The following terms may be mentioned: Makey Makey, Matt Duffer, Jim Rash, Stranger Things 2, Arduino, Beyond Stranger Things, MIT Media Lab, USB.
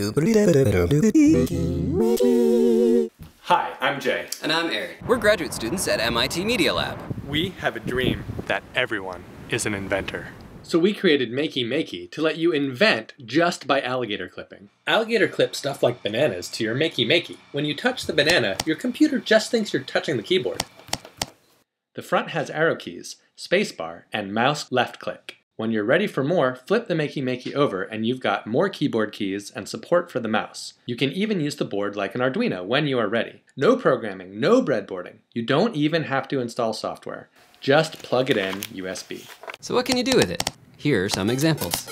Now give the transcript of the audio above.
Hi, I'm Jay. And I'm Eric. We're graduate students at MIT Media Lab. We have a dream that everyone is an inventor. So we created Makey Makey to let you invent just by alligator clipping. Alligator clip stuff like bananas to your Makey Makey. When you touch the banana, your computer just thinks you're touching the keyboard. The front has arrow keys, spacebar, and mouse left click. When you're ready for more, flip the Makey Makey over and you've got more keyboard keys and support for the mouse. You can even use the board like an Arduino when you are ready. No programming, no breadboarding. You don't even have to install software. Just plug it in USB. So what can you do with it? Here are some examples.